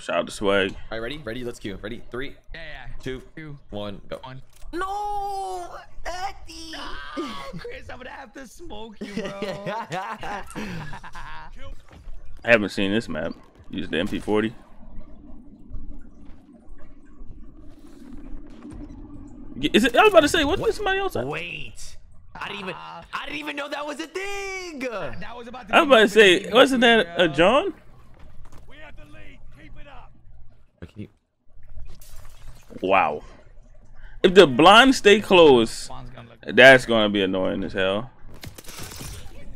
Shout out to Swagg. All right, ready? Ready? Let's queue. Ready? Three, two, one, go. No, Daddy. Oh, Chris, I'm gonna have to smoke you, bro. I haven't seen this map. Use the MP40. Is it? I was about to say, what is somebody else? Wait. I didn't even know that was a thing. That was about to I was about to say, wasn't that a John? We have the lead. Keep it up. Wow. If the blinds stay closed, that's gonna be annoying as hell.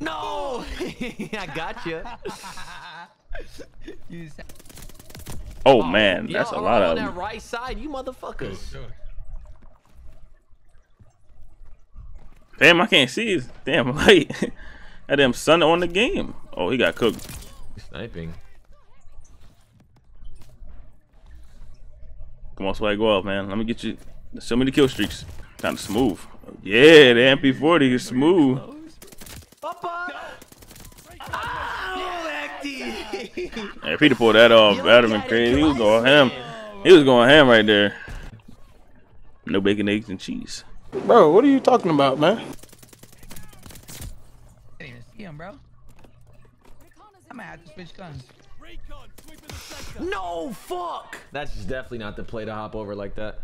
No, I got you. Oh man, that's a lot of them. On that right side, you motherfuckers. Damn, I can't see his damn light. That damn sun on the game. Oh, he got cooked. He's sniping. Come on, Swagg, go off, man. Let me get you. There's so many kill streaks. Time to smooth. Yeah, the MP40 is smooth. Hey, Peter pulled that off. That'd have been crazy. He was going ham. He was going ham right there. No bacon, eggs, and cheese. Bro, what are you talking about, man? I didn't even see him, bro. I'm gonna have to switch guns. No, fuck! That's just definitely not the play to hop over like that.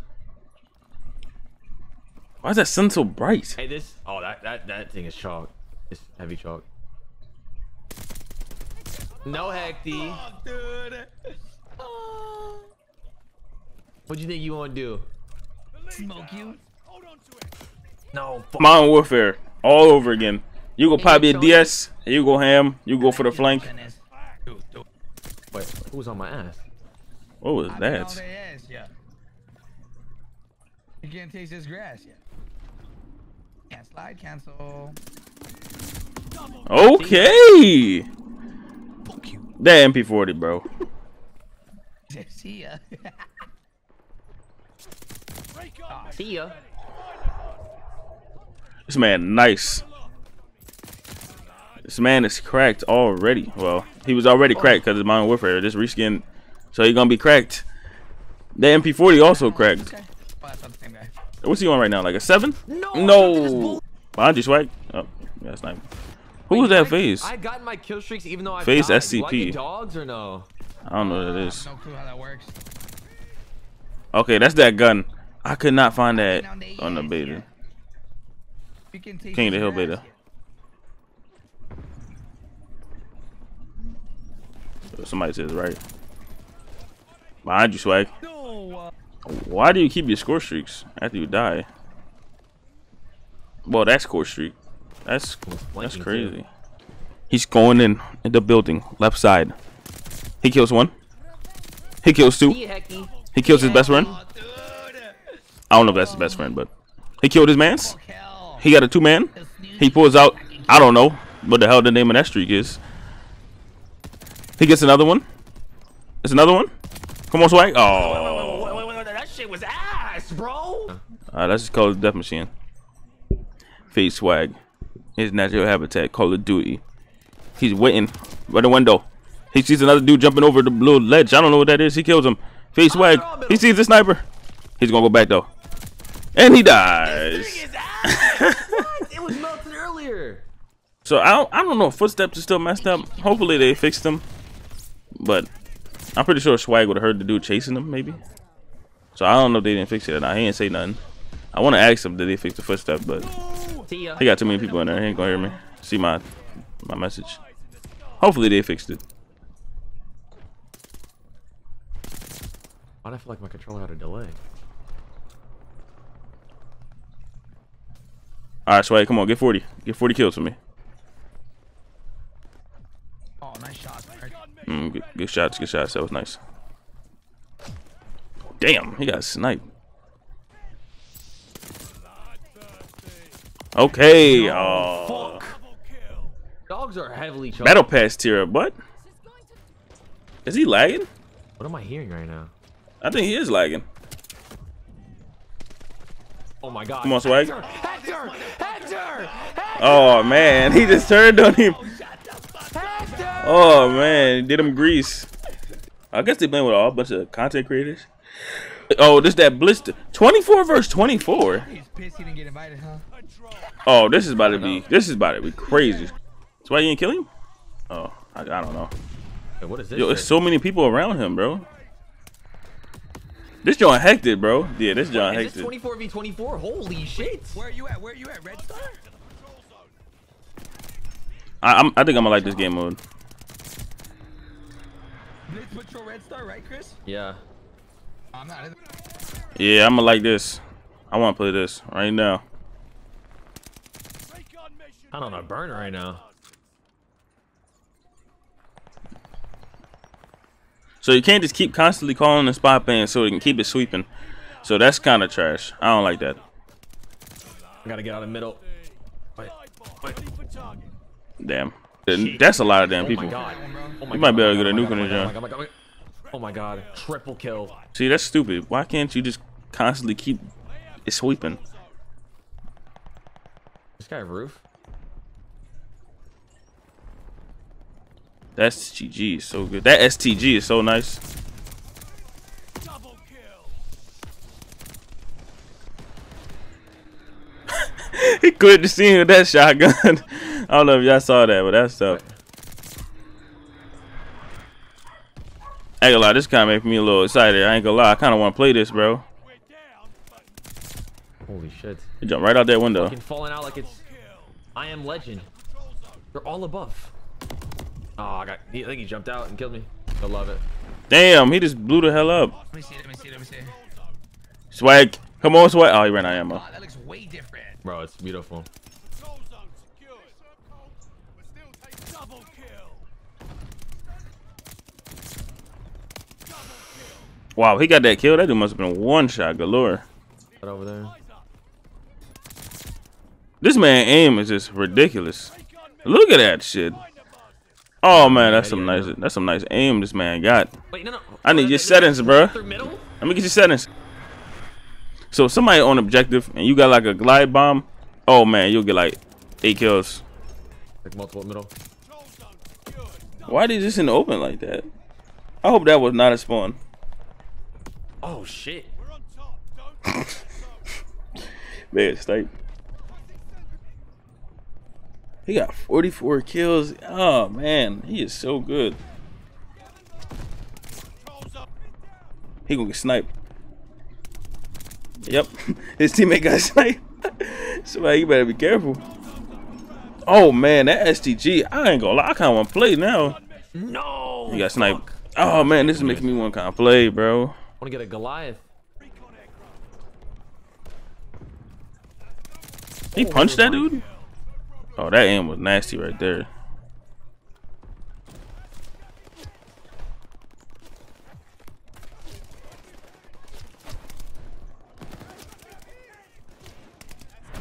Why is that sun so bright? Hey, this that thing is chalk. It's heavy chalk. No Hecty. Oh, dude. Oh. What do you think you want to do? Smoke you? Hold on to it. No. Fuck. Modern Warfare all over again. You go probably a DS. You go ham. You go for the flank. Wait, who was on my ass? What was that? You can't taste this grass yet. Yeah, slide cancel. Okay. Fuck you. That MP40, bro. See ya. See ya. This man nice. This man is cracked already. Well, he was already cracked because of Modern Warfare. This reskin, so he's gonna be cracked. The MP40 also cracked. What's he on right now? Like a 7? No. Behind you, Swagg. Oh, yeah, that's nice. Who was that FaZe? I got my kill streaks even though I FaZe SCP. Do I get dogs or no? I don't know what it is. No clue how that works. Okay, that's that gun. I could not find that on the beta. King of the Hill beta. Somebody says right. Behind you, Swagg. Why do you keep your score streaks after you die? Well, that's score streak. That's crazy. He's going in the building, left side. He kills one. He kills two. He kills his best friend. I don't know if that's his best friend, but he killed his mans. He got a two-man. He pulls out. I don't know what the hell the name of that streak is. He gets another one. It's another one. Come on, Swagg. Oh. It was ass, bro. That's just called Death Machine. FaZe Swagg. His natural habitat, Call of Duty. He's waiting by the window. He sees another dude jumping over the little ledge. I don't know what that is. He kills him. FaZe Swagg. He sees the sniper. He's gonna go back though, and he dies. This thing is ass. What? It was melted earlier. So I don't know. Footsteps are still messed up. Hopefully they fixed them, but I'm pretty sure Swagg would have heard the dude chasing them, maybe. So I don't know if they didn't fix it or not. He didn't say nothing. I want to ask him did they fix the footstep, but he got too many people in there. He ain't gonna hear me. See my message. Hopefully they fixed it. Why do I feel like my controller had a delay? All right, Swagg, come on, get 40. Get 40 kills for me. Oh, nice shots. Good shots. Good shots. That was nice. Damn, he got sniped. Okay, oh. Dogs are heavily charged. Battle pass tier up, but is he lagging? What am I hearing right now? I think he is lagging. Oh my god. Come on, Swagg. Hector! Oh man, he just turned on him. Oh man, he did him grease. I guess they blame with all bunch of content creators. Oh, this that blister 24 versus 24. He's pissed he didn't get invited, huh? Oh, this is about to be crazy. That's why you didn't kill him? Oh, I don't know. Hey, what is this? Yo, there's so many people around him, bro. This John hectic, bro. Yeah, this John hectic. This 24v24. Holy shit! Where are you at? Where are you at? Red Star? I think I'm gonna like this game mode. Blitz Patrol Red Star, right, Chris? Yeah. I'm not in. Yeah, I'm gonna like this. I want to play this right now. I'm on a burner right now. So you can't just keep constantly calling the spot ban so it can keep it sweeping. So that's kind of trash. I don't like that. I gotta get out of the middle. Wait. Damn. Jeez. That's a lot of damn people. You might be able to get a nuke on the job. Oh my god. Triple kill. See, that's stupid. Why can't you just constantly keep it sweeping? This guy roof? That STG is so good. That STG is so nice. Double kill. He couldn't see him with that shotgun. I don't know if y'all saw that, but that's tough. I ain't gonna lie, this kind of making me a little excited. I ain't gonna lie, I kind of want to play this, bro. Holy shit! He jumped right out that window. Fucking falling out like it's I Am Legend. They're all above. Oh, I think he jumped out and killed me. I love it. Damn, he just blew the hell up. Let me see. Swagg, come on, Swagg. Oh, he ran out of ammo. Oh, that looks way different. Bro, it's beautiful. Wow, he got that kill. That dude must have been one shot galore. Right over there. This man aim is just ridiculous. Look at that shit. Oh man, that's some nice aim this man got. Wait, no. I need your settings, bro. Let me get your settings. So if somebody on objective and you got like a glide bomb, oh man, you'll get like 8 kills. Like multiple middle. Why did this in the open like that? I hope that was not a spawn. Oh shit. We're on top. Don't man, it's like he got 44 kills. Oh man, he is so good. He gonna get sniped. Yep. His teammate got sniped. Somebody, you better be careful. Oh man, that STG, I ain't gonna lie, I kinda wanna play now. No, he got sniped. Oh man, this is making me wanna kinda play, bro. I want to get a Goliath. He punched that dude? Oh, that aim was nasty right there.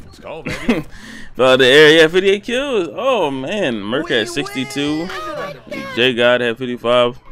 Let's go, baby. The area 58 kills. Oh, man. Merc had 62. Jgod had 55.